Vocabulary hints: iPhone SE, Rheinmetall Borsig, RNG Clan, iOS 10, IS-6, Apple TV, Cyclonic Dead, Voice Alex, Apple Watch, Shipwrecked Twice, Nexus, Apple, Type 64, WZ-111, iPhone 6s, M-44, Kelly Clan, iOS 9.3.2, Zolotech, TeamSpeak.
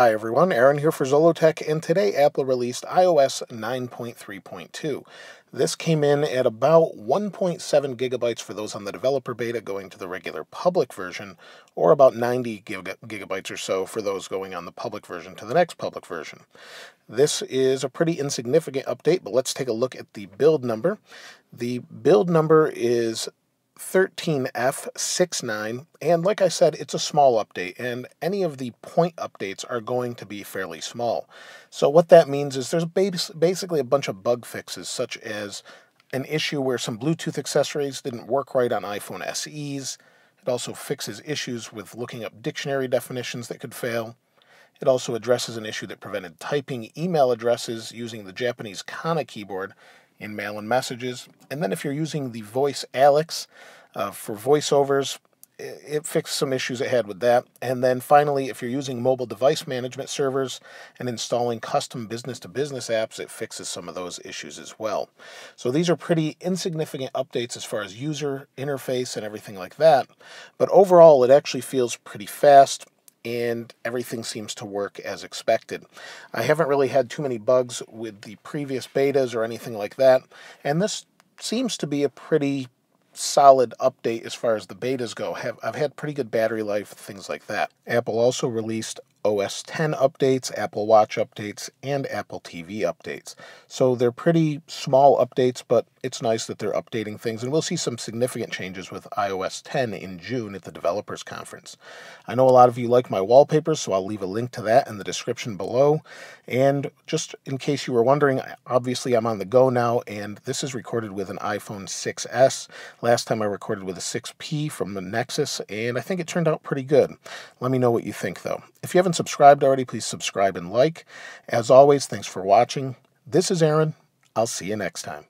Hi everyone, Aaron here for Zolotech, and today Apple released iOS 9.3.2. This came in at about 1.7 gigabytes for those on the developer beta going to the regular public version, or about 90 gigabytes or so for those going on the public version to the next public version. This is a pretty insignificant update, but let's take a look at the build number. The build number is 13F69, and like I said, it's a small update, and any of the point updates are going to be fairly small. So what that means is there's basically a bunch of bug fixes, such as an issue where some Bluetooth accessories didn't work right on iPhone SEs. It also fixes issues with looking up dictionary definitions that could fail. It also addresses an issue that prevented typing email addresses using the Japanese Kana keyboard in mail-in messages. And then if you're using the Voice Alex for voiceovers, it fixed some issues it had with that. And then finally, if you're using mobile device management servers and installing custom business-to-business apps, it fixes some of those issues as well. So these are pretty insignificant updates as far as user interface and everything like that. But overall, it actually feels pretty fast, and everything seems to work as expected. I haven't really had too many bugs with the previous betas or anything like that, and this seems to be a pretty solid update as far as the betas go. I've had pretty good battery life, things like that. Apple also released OS 10 updates, Apple Watch updates, and Apple TV updates. So they're pretty small updates, but it's nice that they're updating things, and we'll see some significant changes with iOS 10 in June at the developers conference. I know a lot of you like my wallpapers, so I'll leave a link to that in the description below. And just in case you were wondering, obviously I'm on the go now, and this is recorded with an iPhone 6s. Last time I recorded with a 6P from the Nexus, and I think it turned out pretty good. Let me know what you think, though. If you haven't subscribed already, please subscribe and like. As always, thanks for watching. This is Aaron. I'll see you next time.